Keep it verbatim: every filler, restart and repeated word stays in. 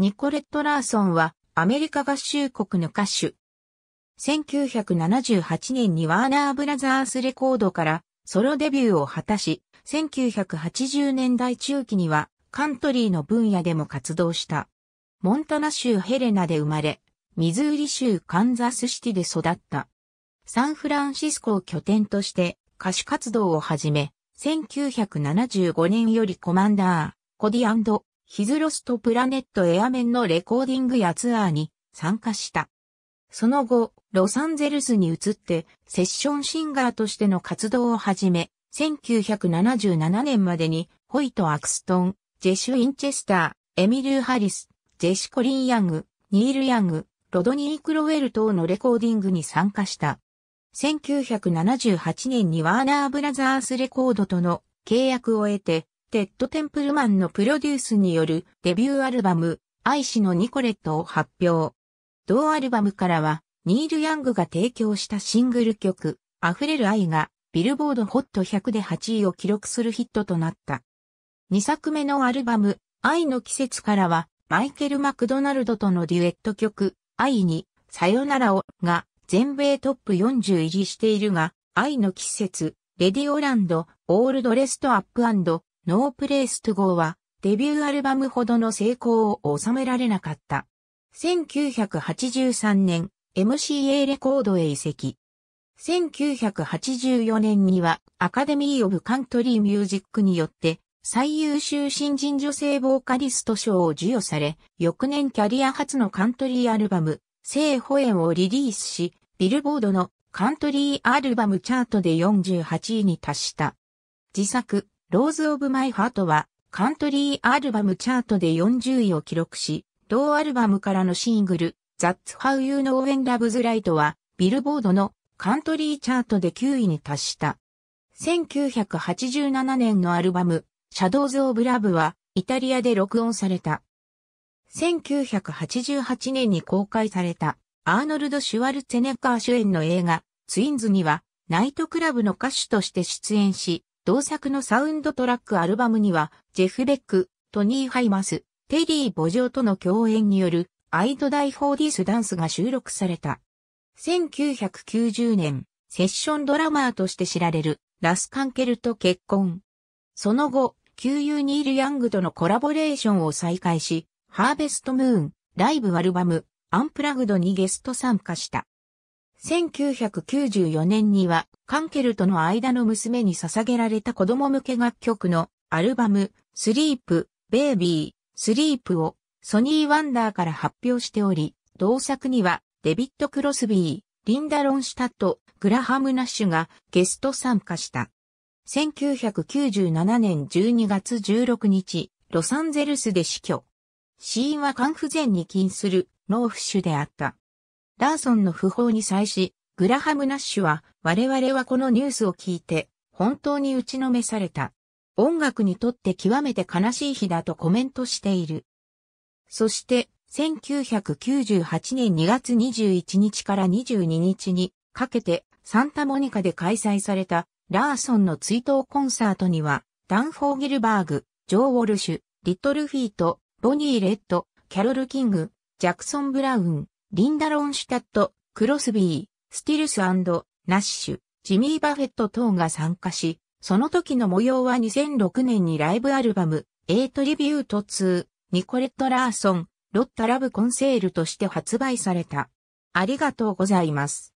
ニコレット・ラーソンはアメリカ合衆国の歌手。せんきゅうひゃくななじゅうはちねんにワーナーブラザースレコードからソロデビューを果たし、せんきゅうひゃくはちじゅうねんだい中期にはカントリーの分野でも活動した。モンタナ州ヘレナで生まれ、ミズーリ州カンザスシティで育った。サンフランシスコを拠点として歌手活動を始め、せんきゅうひゃくななじゅうごねんよりコマンダー、コディ&ヒズロストプラネットエアメンのレコーディングやツアーに参加した。その後、ロサンゼルスに移ってセッションシンガーとしての活動を始め、せんきゅうひゃくななじゅうななねんまでにホイト・アクストン、ジェシュ・インチェスター、エミル・ハリス、ジェシ・コリン・ヤング、ニール・ヤング、ロドニー・クロウェル等のレコーディングに参加した。せんきゅうひゃくななじゅうはちねんにワーナーブラザースレコードとの契約を得て、テッド・テンプルマンのプロデュースによるデビューアルバム、愛しのニコレットを発表。同アルバムからは、ニール・ヤングが提供したシングル曲、溢れる愛が、ビルボードホットひゃくではちいを記録するヒットとなった。にさくめのアルバム、愛の季節からは、マイケル・マクドナルドとのデュエット曲、愛に、さよならを、が、全米トップよんじゅう入りしているが、愛の季節、レディオランド、オールドレストアップ&ノープレイストゴーはデビューアルバムほどの成功を収められなかった。せんきゅうひゃくはちじゅうさんねん エムシーエー レコードへ移籍。せんきゅうひゃくはちじゅうよねんにはアカデミー・オブ・カントリー・ミュージックによって最優秀新人女性ボーカリスト賞を授与され、翌年キャリア初のカントリーアルバム、聖ホエンをリリースし、ビルボードのカントリーアルバムチャートでよんじゅうはちいに達した。自作ローズ・オブ・マイ・ハートは、カントリーアルバムチャートでよんじゅういを記録し、同アルバムからのシングル、That's How You Know When Love's Rightは、ビルボードのカントリーチャートできゅういに達した。せんきゅうひゃくはちじゅうななねんのアルバム、Shadows of Loveは、イタリアで録音された。せんきゅうひゃくはちじゅうはちねんに公開された、アーノルド・シュワルツェネッガー主演の映画、ツインズには、ナイトクラブの歌手として出演し、同作のサウンドトラックアルバムには、ジェフ・ベック、トニー・ハイマス、テリー・ボジョーとの共演による、I Do Die For This Danceが収録された。せんきゅうひゃくきゅうじゅうねん、セッションドラマーとして知られる、ラス・カンケルと結婚。その後、旧友ニール・ヤングとのコラボレーションを再開し、ハーベスト・ムーン、ライブアルバム、アンプラグドにゲスト参加した。せんきゅうひゃくきゅうじゅうよねんには、カンケルとの間の娘に捧げられた子供向け楽曲のアルバム、スリープ、ベイビー、スリープをソニー・ワンダーから発表しており、同作にはデビッド・クロスビー、リンダ・ロンシュタット、グラハム・ナッシュがゲスト参加した。せんきゅうひゃくきゅうじゅうななねんじゅうにがつじゅうろくにち、ロサンゼルスで死去。死因は肝不全に起因する脳浮腫であった。ラーソンの訃報に際し、グラハム・ナッシュは、我々はこのニュースを聞いて、本当に打ちのめされた。音楽にとって極めて悲しい日だとコメントしている。そして、せんきゅうひゃくきゅうじゅうはちねんにがつにじゅういちにちからにじゅうににちにかけて、サンタモニカで開催された、ラーソンの追悼コンサートには、ダン・フォーゲルバーグ、ジョー・ウォルシュ、リトル・フィート、ボニー・レッド、キャロル・キング、ジャクソン・ブラウン、リンダ・ロンシュタット、クロスビー、スティルス&ナッシュ、ジミー・バフェット等が参加し、その時の模様はにせんろくねんにライブアルバム、A Tribute to、ニコレット・ラーソン、ロッタ・ラブ・コンセールとして発売された。ありがとうございます。